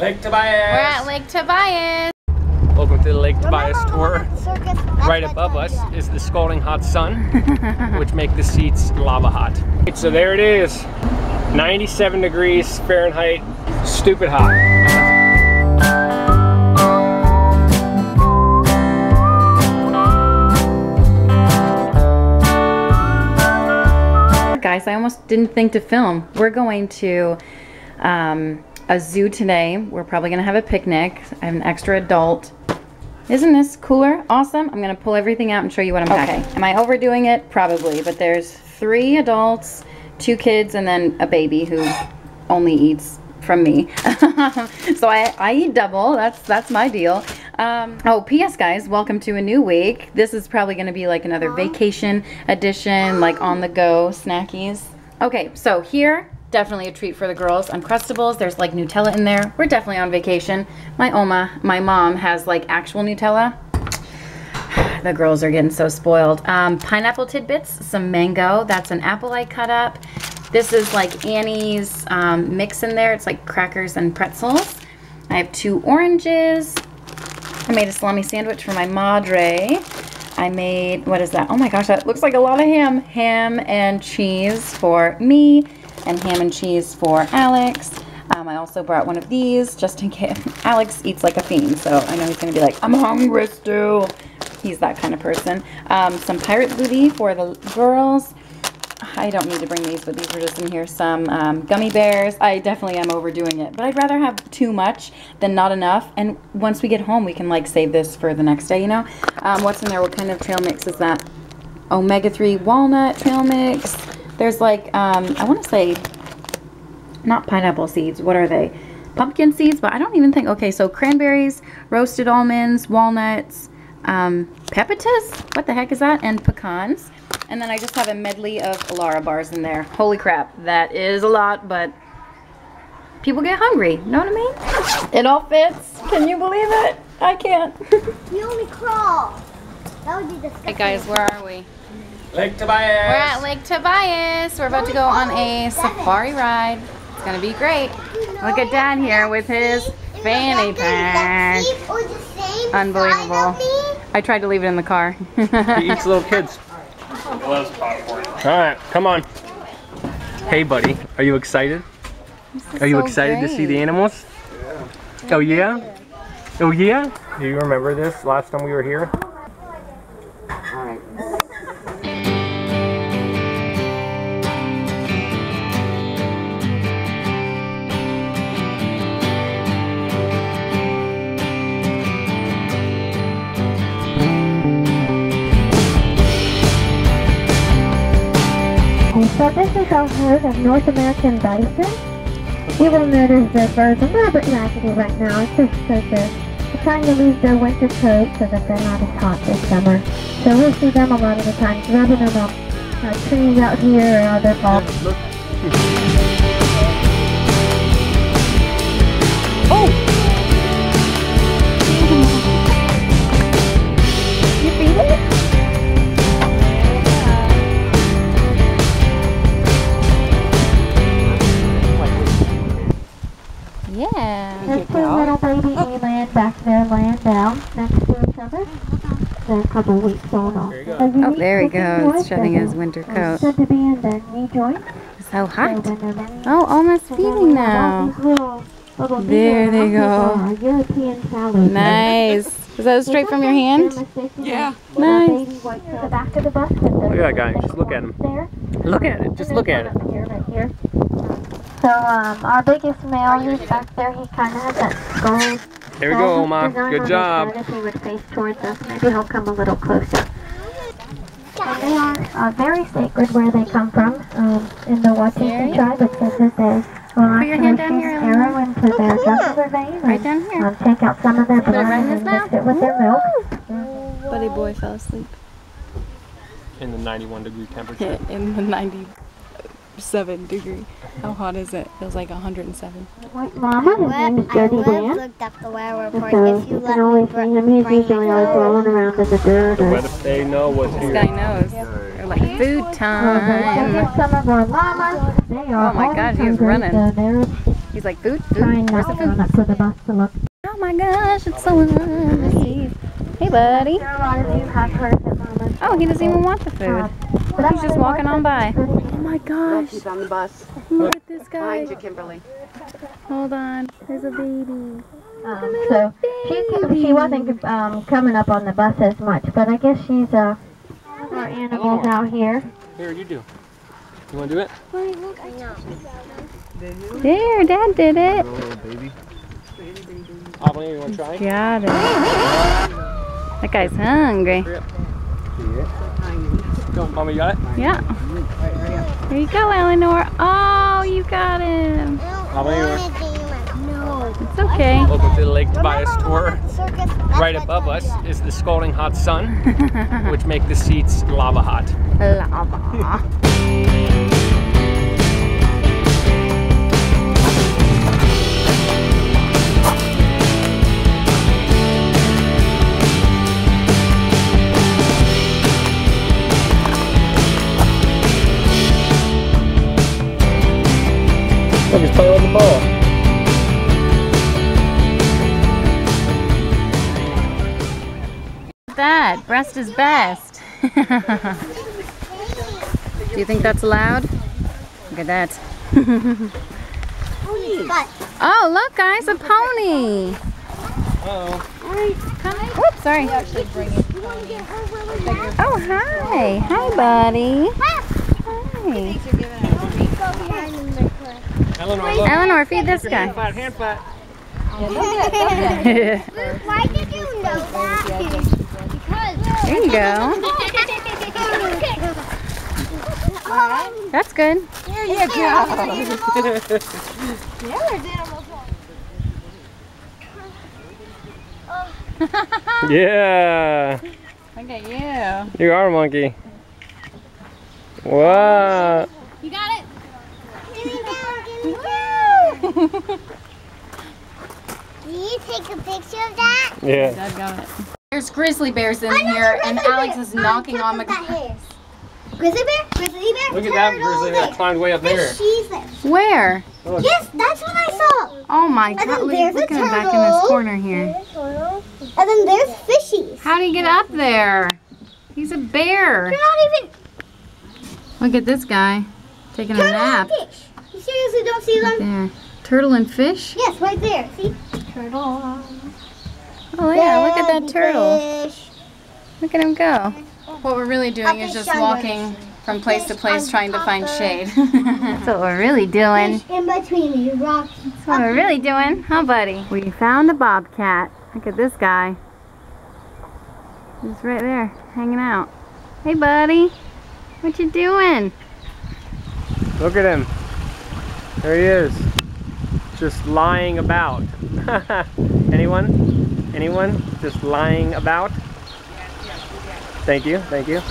Lake Tobias. We're at Lake Tobias. Welcome to the Lake Tobias tour. Right above us is the scalding hot sun, which make the seats lava hot. So there it is, 97 degrees Fahrenheit, stupid hot. Guys, I almost didn't think to film. We're going to a zoo today. We're probably gonna have a picnic. I'm an extra adult. Isn't this cooler? Awesome. I'm gonna pull everything out and show you what I'm packing. Okay. Am I overdoing it? Probably, but there's 3 adults, 2 kids, and then a baby who only eats from me. So I eat double. That's my deal. Oh, P.S. guys, welcome to a new week. This is probably going to be like another vacation edition, like on the go snackies. Okay, so here, definitely a treat for the girls. Uncrustables, there's like Nutella in there. We're definitely on vacation. My mom has like actual Nutella. The girls are getting so spoiled. Pineapple tidbits, some mango. That's an apple I cut up. This is like Annie's mix in there. It's like crackers and pretzels. I have 2 oranges. I made a salami sandwich for my madre. I made, what is that? Oh my gosh, that looks like a lot of ham. Ham and cheese for me and ham and cheese for Alex. I also brought one of these just in case. Alex eats like a fiend, so I know he's gonna be like, I'm hungry still. He's that kind of person. Some pirate booty for the girls. I don't need to bring these, but these are just in here. Some gummy bears. I definitely am overdoing it, but I'd rather have too much than not enough. And once we get home, we can like save this for the next day, you know? What's in there? What kind of trail mix is that? Omega-3 walnut trail mix. There's like, I want to say, not pineapple seeds. What are they? Pumpkin seeds, but I don't even think. Okay, so cranberries, roasted almonds, walnuts, pepitas. What the heck is that? And pecans. And then I just have a medley of Lara bars in there. Holy crap, that is a lot, but people get hungry. Know what I mean? It all fits. Can you believe it? I can't. You only crawl. That would be disgusting. Hey guys, where are we? Lake Tobias. We're at Lake Tobias. We're about to go on a safari ride. It's gonna be great. Look at Dad here with his fanny pack. Unbelievable. I tried to leave it in the car. He eats little kids. Alright, come on. Hey buddy, are you excited? Are you so excited to see the animals? Yeah. Oh yeah? Oh yeah? Do you remember this last time we were here? Alright. So this is our herd of North American bison. You will notice the birds are a little bit raggedy right now. It's just because they're trying to lose their winter coat so that they're not as hot this summer. So we'll see them a lot of the times rubbing them off trees out here or other bulbs. Oh! You feel it? Yeah. There's 2 little baby laying back there, laying down next to each other. They're a couple weeks old. Oh, there he goes, shedding his winter coat. Good to be in their knee joint. So hot. Oh, almost feeding now. There they go. Nice. Is that straight from your hand? Yeah. Nice. Look at that guy. Just look at him. Look at it. Just look at it. Right here. So our biggest male, he's back there, he kind of has that gold. There we go, Oma. Good job. If he would face towards us, maybe he'll come a little closer. And they are very sacred where they come from. In the Wachusett tribe, it says that they will actually use arrow into their jugular vein. Right down here. Take out some of their blood and mix it with their milk. Buddy boy fell asleep. In the 91 degree temperature. In the 97 degree. How hot is it? Feels like 107. I looked up the weather report. If you let me bring they know what's here. This guy knows. They're like food time. Some of our llamas. Oh my God, he's running. He's like, food? Food? Where's the food? Oh my gosh, it's so nice. Hey, buddy. Oh, he doesn't even want the food. He's just walking on by. Oh my gosh. He's on the bus. Look at this guy. Behind you, Kimberly. Hold on. There's a baby. So she wasn't coming up on the bus as much, but I guess she's our animals out here. Here, you do. You want to do it? Wait, look, I know. There, Dad did it. Oh, baby. Abilene, you want to try? Got it. That guy's hungry. Go, Mama, you got it? Yeah. There you go, Eleanor. Oh, you got him. Abilene, it's okay. Welcome to the Lake Tobias tour. Right above us is the scalding hot sun, which make the seats lava hot. Lava. Look, he's playing with the ball. That breast is best. Do you think that's loud? Look at that. Oh, look, guys, a pony. Oh. Oops, sorry. Oh, hi. Hi, buddy. Hi. Eleanor, feed this guy. Hand flat. Why did you know that? There you go. That's good. There you go. Yeah. Look at you. You are a monkey. Wow. You got it. Do you take a picture of that? Yeah. Dad got it. There's grizzly bears in here, and Alex is knocking on my grizzly bear. Grizzly bear. Look at that grizzly bear climbed way up there. Where? Yes, that's what I saw. Oh my God! Look at him back in this corner here. And then there's fishies. How do you get up there? He's a bear. You're not even. Look at this guy taking a nap. You seriously don't see them? Turtle and fish. Yes, right there. See? Turtle. Oh yeah, look at that turtle. Look at him go. What we're really doing is just walking from place to place trying to find shade. That's what we're really doing. In between these rocks. That's what we're really doing, huh, buddy? We found a bobcat. Look at this guy. He's right there, hanging out. Hey, buddy. What you doing? Look at him. There he is. Just lying about. Anyone? Anyone just lying about? Thank you, thank you.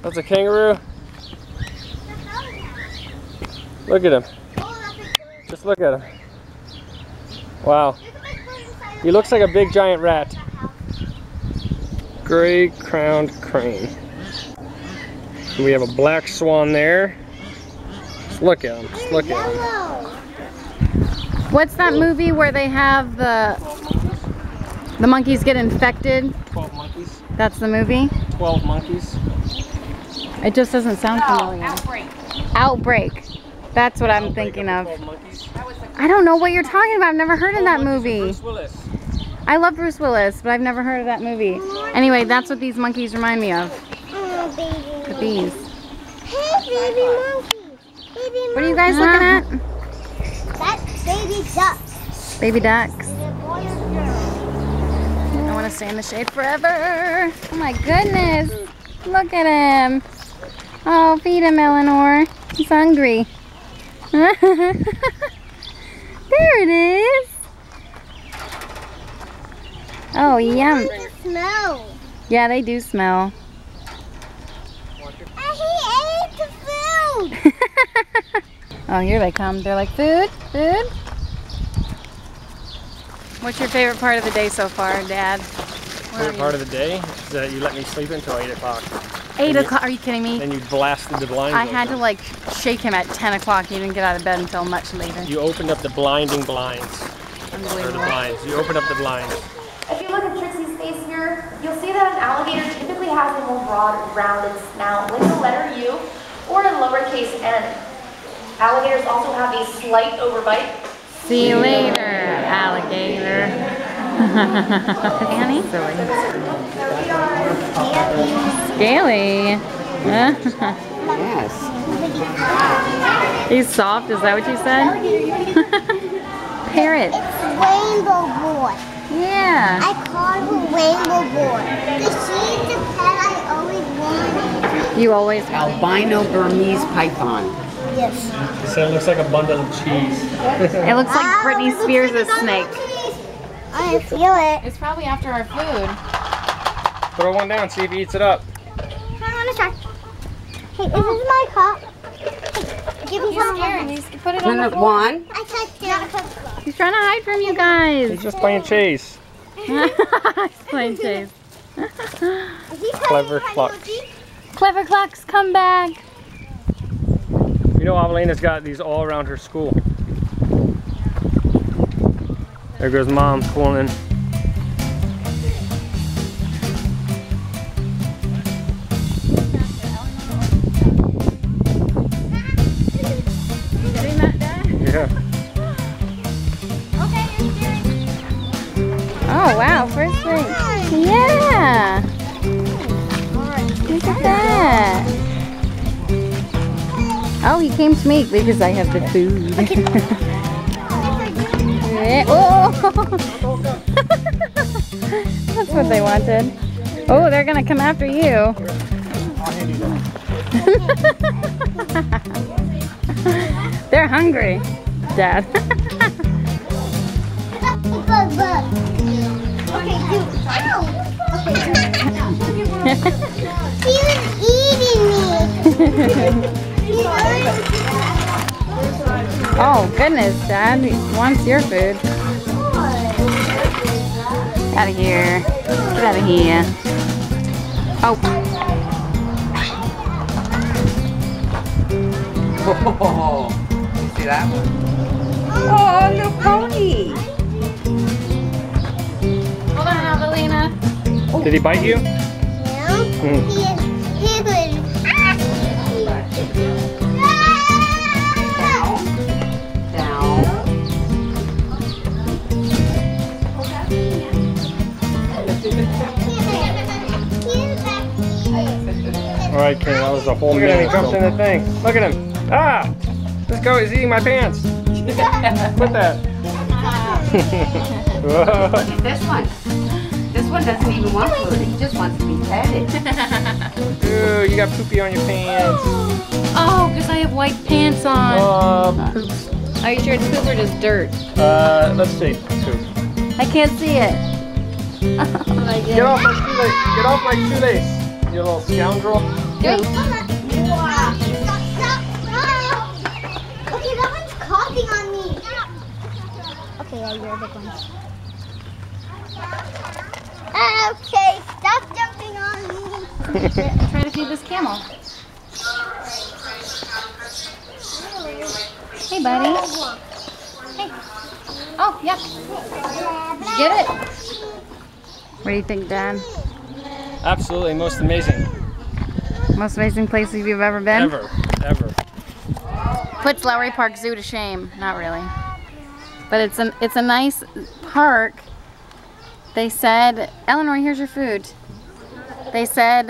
That's a kangaroo. Look at him. Just look at him. Wow. He looks like a big giant rat. Gray crowned crane. We have a black swan there. Just look at him, just look at him. What's that movie where they have the monkeys get infected? 12 monkeys. That's the movie? 12 monkeys. It just doesn't sound familiar. Outbreak. Outbreak. That's what I'm thinking of. I don't know what you're talking about. I've never heard of that movie. Bruce Willis. I love Bruce Willis, but I've never heard of that movie. Anyway, that's what these monkeys remind me of. Oh, baby. The bees. Hey, baby monkey. Baby monkey. What are you guys looking at? Baby ducks. Baby ducks. I want to stay in the shade forever. Oh my goodness. Look at him. Oh, feed him, Eleanor. He's hungry. There it is. Oh, yum. They smell. Yeah, they do smell. And he ate the food. Oh, here they come. They're like, food, food. What's your favorite part of the day so far, Dad? Favorite part of the day is that you let me sleep until 8 o'clock. 8 o'clock, are you kidding me? And you blasted the blinds open. I had to like shake him at 10 o'clock. He didn't get out of bed until much later. You opened up the blinding blinds. Unbelievable. Or the blinds. You opened up the blinds. If you look at Trixie's face here, you'll see that an alligator typically has a more broad, rounded snout with the letter U or a lowercase n. Alligators also have a slight overbite. See you later, alligator. Annie? Scaly. Yes. He's soft, is that what you said? Parrot. It's Rainbow Boy. Yeah. I call him Rainbow Boy. Because she's the pet I always wanted. You always wanted. Albino Burmese Python. Yes. So it looks like a bundle of cheese. It looks like Britney Spears' snake. I feel it. It's probably after our food. Throw one down, see if he eats it up. I want to try. Hey, this is my cup. Hey, give me some of these. Put it on the floor. One. I touched it. He's trying to hide from you guys. He's just playing chase. He's playing chase. Clever clucks. Clever clucks, come back. You know, Avelanda's got these all around her school. There goes Mom pulling. Yeah. Oh wow, first thing. Yeah. Look at that. Oh, he came to me because I have the food. Oh. That's what they wanted. Oh, they're gonna come after you. They're hungry, Dad. He was eating me. Oh goodness, Dad wants your food. Get out of here. Get out of here. Oh. Oh, you see that one? Oh, little pony. Hold on, Avelina. Oh. Did he bite you? No. He good. Alright, Karen, that was a whole minute. He jumps in the thing. Look at him. Ah! This guy is eating my pants. Put that. Look at this one. This one doesn't even want food. He just wants to be petted. Ooh, you got poopy on your pants. Oh, because I have white pants on. Poops. Are you sure it's poop or just dirt? Let's see. Poop. I can't see it. Get off my shoelace! Get off my shoelace! You little scoundrel! Wait, Mama! Stop! Stop! Stop! Okay, that one's coughing on me! Okay, I'll grab that one. Okay, stop jumping on me! Try to feed this camel. Hey, buddy! Hey! Oh, yep! Get it! What do you think, Dad? Absolutely, most amazing. Most amazing place you've ever been? Ever, ever. Puts Lowry Park Zoo to shame. Not really. But it's a nice park. They said, Eleanor, here's your food. They said,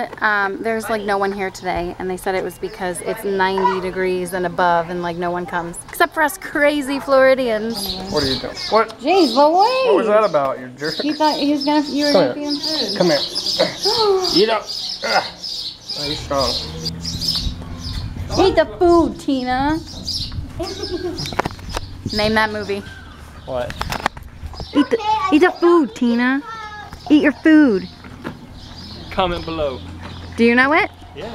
there's like no one here today. And they said it was because it's 90 degrees and above and like no one comes. Except for us crazy Floridians. What are you doing? What? Jeez, but wait. What was that about, you jerk? He thought he was gonna, you were going to feed him food. Come here. Eat up. Oh, you're strong. Eat the food, Tina. Name that movie. What? Eat the food, Tina. Eat your food. Comment below. Do you know it? Yeah.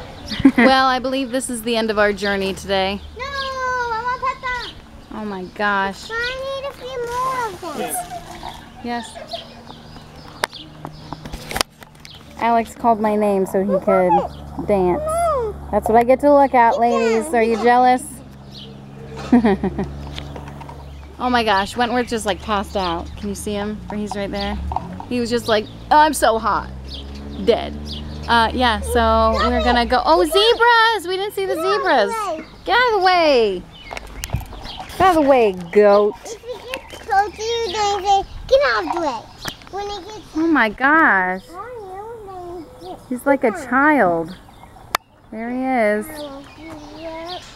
Well, I believe this is the end of our journey today. Oh my gosh. I need a few more of them. Yes. Alex called my name so he could dance. That's what I get to look at, ladies. Are you jealous? Oh my gosh, Wentworth just like passed out. Can you see him? Or he's right there. He was just like, oh, I'm so hot. Dead. Yeah, so we're gonna go. Oh, zebras! We didn't see the zebras. Get out of the way. Get out of the way, goat. If it gets closer, you're gonna say, get out of the way. When it gets oh my gosh. He's like a child. There he is.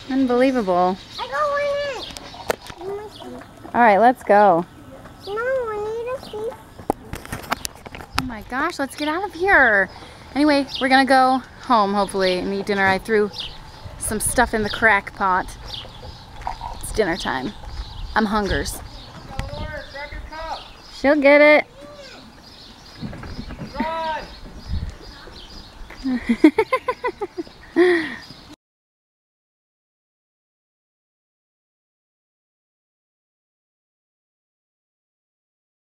Unbelievable. I got one in. Alright, let's go. No, I need a seat. Oh my gosh, let's get out of here. Anyway, we're gonna go home, hopefully, and eat dinner. I threw some stuff in the crack pot. It's dinner time. I'm hungers. She'll get it. Run.